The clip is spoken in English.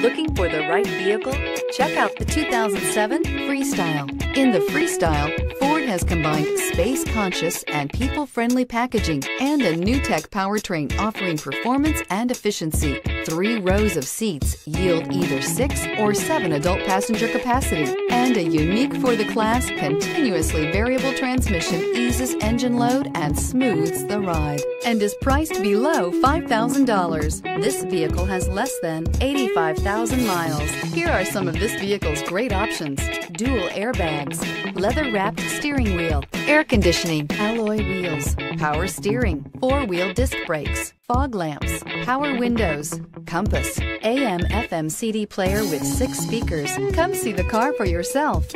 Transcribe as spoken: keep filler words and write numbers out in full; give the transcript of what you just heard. Looking for the right vehicle? Check out the two thousand seven Freestyle. In the Freestyle, Ford has combined space-conscious and people-friendly packaging and a new tech powertrain offering performance and efficiency. Three rows of seats yield either six or seven adult passenger capacity, and a unique for the class continuously variable transmission eases engine load and smooths the ride, and is priced below five thousand dollars. This vehicle has less than eighty-five thousand miles. Here are some of this vehicle's great options: dual airbags, leather-wrapped steering wheel, air conditioning, alloy wheels, power steering, four-wheel disc brakes, fog lamps, power windows, compass, A M F M C D player with six speakers. Come see the car for yourself.